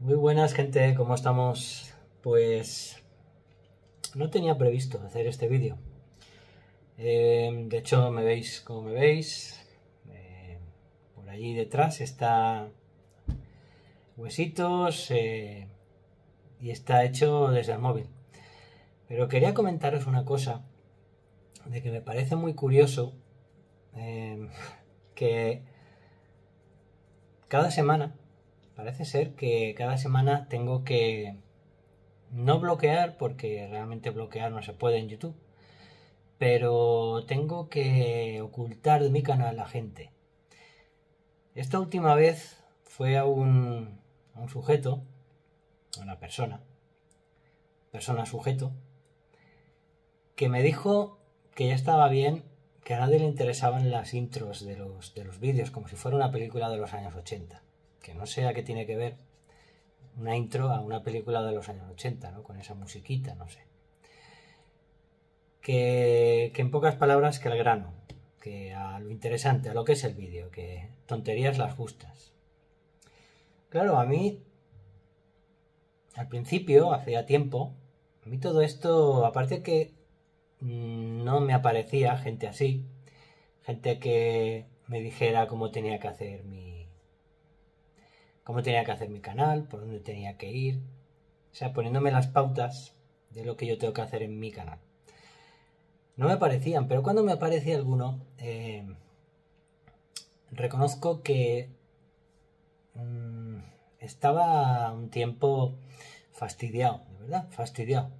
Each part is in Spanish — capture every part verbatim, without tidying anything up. Muy buenas, gente, ¿cómo estamos? Pues no tenía previsto hacer este vídeo. Eh, de hecho, me veis como me veis. Eh, por allí detrás está Huesitos eh, y está hecho desde el móvil. Pero quería comentaros una cosa de que me parece muy curioso eh, que cada semana, parece ser que cada semana tengo que no bloquear, porque realmente bloquear no se puede en YouTube, pero tengo que ocultar de mi canal a gente. Esta última vez fue a un, a un sujeto, a una persona, persona sujeto, que me dijo que ya estaba bien, que a nadie le interesaban las intros de los, de los vídeos, como si fuera una película de los años ochenta. Que no sé a qué tiene que ver una intro a una película de los años ochenta, ¿no? Con esa musiquita, no sé. Que, que en pocas palabras, que al grano, que a lo interesante, a lo que es el vídeo, que tonterías las justas. Claro, a mí, al principio, hacía tiempo, a mí todo esto, aparte que no me aparecía gente así, gente que me dijera cómo tenía que hacer mi, cómo tenía que hacer mi canal, por dónde tenía que ir, o sea, poniéndome las pautas de lo que yo tengo que hacer en mi canal. No me aparecían, pero cuando me aparecía alguno, eh, reconozco que um, estaba un tiempo fastidiado, de verdad, fastidiado.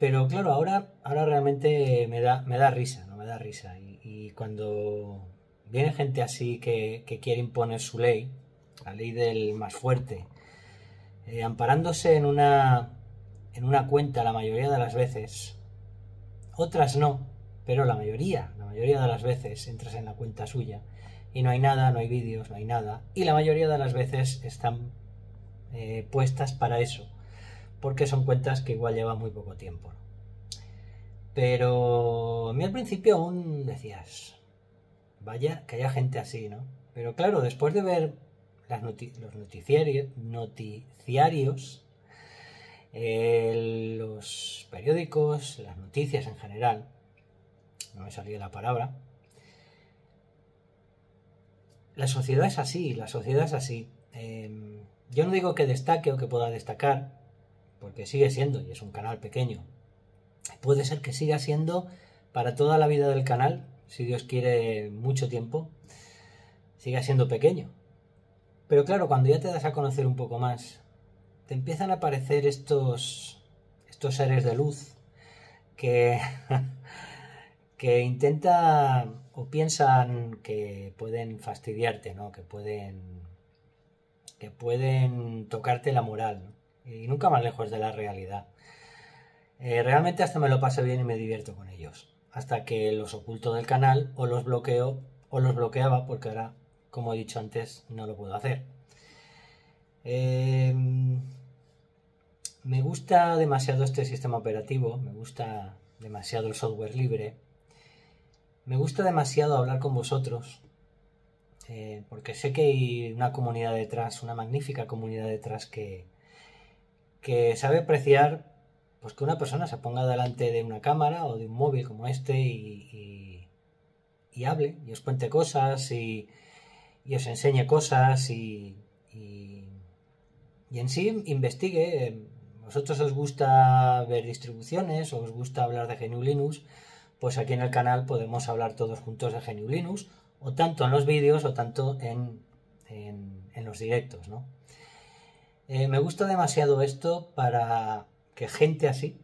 Pero claro, ahora, ahora realmente me da, me da risa, no me da risa. Y, y cuando viene gente así que, que quiere imponer su ley, la ley del más fuerte, eh, amparándose en una, en una cuenta la mayoría de las veces, otras no, pero la mayoría, la mayoría de las veces entras en la cuenta suya y no hay nada, no hay vídeos, no hay nada. Y la mayoría de las veces están eh, puestas para eso, porque son cuentas que igual llevan muy poco tiempo. Pero a mí al principio aún decías, vaya que haya gente así, ¿no? Pero claro, después de ver las noti los noticiarios, noticiarios eh, los periódicos, las noticias en general, no me salía la palabra, la sociedad es así, la sociedad es así. Eh, yo no digo que destaque o que pueda destacar, porque sigue siendo, y es un canal pequeño. Puede ser que siga siendo para toda la vida del canal, si Dios quiere mucho tiempo, siga siendo pequeño. Pero claro, cuando ya te das a conocer un poco más, te empiezan a aparecer estos, estos seres de luz que, que intentan o piensan que pueden fastidiarte, ¿no? Que pueden, que pueden tocarte la moral, ¿no? Y nunca más lejos de la realidad. Eh, realmente hasta me lo paso bien y me divierto con ellos. Hasta que los oculto del canal o los bloqueo o los bloqueaba, porque ahora, como he dicho antes, no lo puedo hacer. Eh, me gusta demasiado este sistema operativo, me gusta demasiado el software libre, me gusta demasiado hablar con vosotros. Eh, porque sé que hay una comunidad detrás, una magnífica comunidad detrás que... que sabe apreciar pues que una persona se ponga delante de una cámara o de un móvil como este y, y, y hable, y os cuente cosas, y, y os enseñe cosas, y, y, y en sí investigue. ¿Vosotros os gusta ver distribuciones o os gusta hablar de G N U/Linux? Pues aquí en el canal podemos hablar todos juntos de G N U/Linux, o tanto en los vídeos o tanto en, en, en los directos, ¿no? Eh, me gusta demasiado esto para que gente así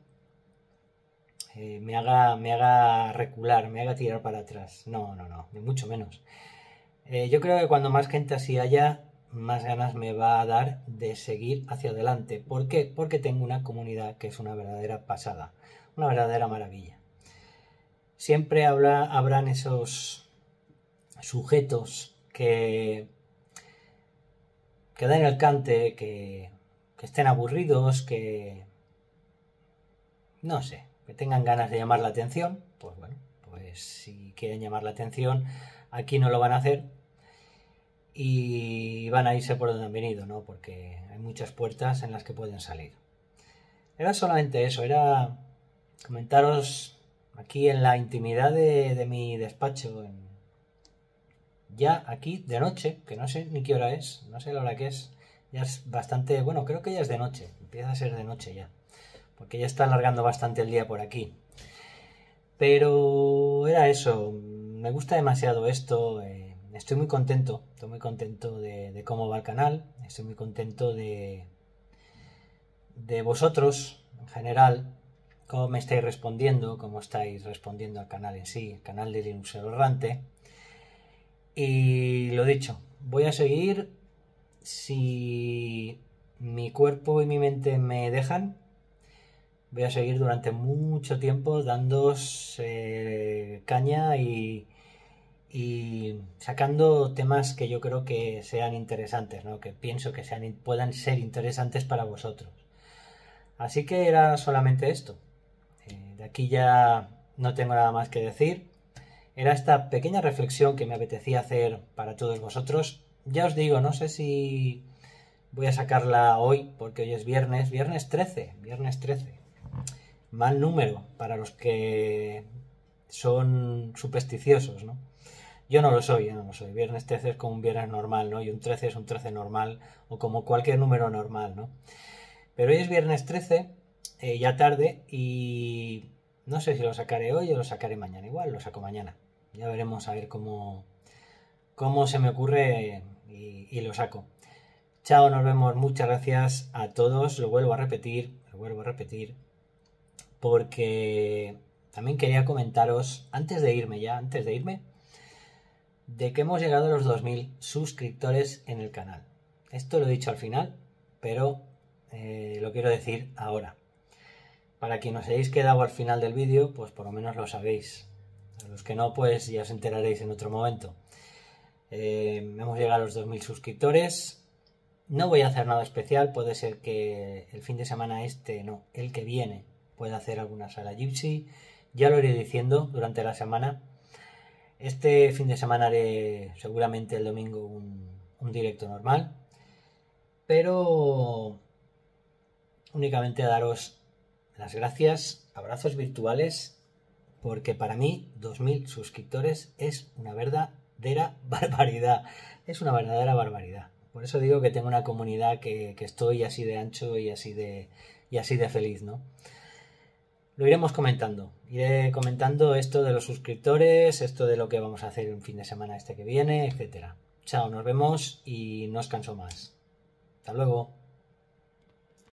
eh, me haga, me haga recular, me haga tirar para atrás. No, no, no, ni mucho menos. Eh, yo creo que cuando más gente así haya, más ganas me va a dar de seguir hacia adelante. ¿Por qué? Porque tengo una comunidad que es una verdadera pasada, una verdadera maravilla. Siempre habrá, habrán esos sujetos que... que den el cante, que, que estén aburridos, que no sé, que tengan ganas de llamar la atención. Pues bueno, pues si quieren llamar la atención, aquí no lo van a hacer. y van a irse por donde han venido, ¿no? Porque hay muchas puertas en las que pueden salir. Era solamente eso, era comentaros aquí en la intimidad de, de mi despacho, en, ya aquí de noche, que no sé ni qué hora es, no sé la hora que es, ya es bastante, bueno, creo que ya es de noche, empieza a ser de noche ya, porque ya está alargando bastante el día por aquí. Pero era eso, me gusta demasiado esto, eh, estoy muy contento, estoy muy contento de, de cómo va el canal, estoy muy contento de, de vosotros en general, cómo me estáis respondiendo, cómo estáis respondiendo al canal en sí, el canal de Linuxeroerrante. Y lo dicho, voy a seguir si mi cuerpo y mi mente me dejan. Voy a seguir durante mucho tiempo dándoos eh, caña y, y sacando temas que yo creo que sean interesantes, ¿no? Que pienso que sean, puedan ser interesantes para vosotros. Así que era solamente esto. Eh, de aquí ya no tengo nada más que decir. Era esta pequeña reflexión que me apetecía hacer para todos vosotros. Ya os digo, no sé si voy a sacarla hoy, porque hoy es viernes, viernes trece, viernes trece. Mal número para los que son supersticiosos, ¿no? Yo no lo soy, yo no lo soy. Viernes trece es como un viernes normal, ¿no? Y un trece es un trece normal, o como cualquier número normal, ¿no? Pero hoy es viernes trece, eh, ya tarde, y no sé si lo sacaré hoy o lo sacaré mañana. Igual lo saco mañana. Ya veremos a ver cómo, cómo se me ocurre y, y lo saco. Chao, nos vemos. Muchas gracias a todos. Lo vuelvo a repetir, lo vuelvo a repetir. Porque también quería comentaros, antes de irme ya, antes de irme, de que hemos llegado a los dos mil suscriptores en el canal. Esto lo he dicho al final, pero eh, lo quiero decir ahora. Para quienes os hayáis quedado al final del vídeo, pues por lo menos lo sabéis. A los que no, pues ya os enteraréis en otro momento. Eh, hemos llegado a los dos mil suscriptores. No voy a hacer nada especial, puede ser que el fin de semana este, no, el que viene, puede hacer alguna sala Gypsy, ya lo iré diciendo durante la semana. Este fin de semana haré seguramente el domingo un, un directo normal, pero únicamente daros las gracias, abrazos virtuales, porque para mí dos mil suscriptores es una verdadera barbaridad, es una verdadera barbaridad. Por eso digo que tengo una comunidad que, que estoy así de ancho y así de, y así de feliz, ¿no? Lo iremos comentando, iré comentando esto de los suscriptores, esto de lo que vamos a hacer un fin de semana este que viene, etcétera. Chao, nos vemos y no os canso más. Hasta luego.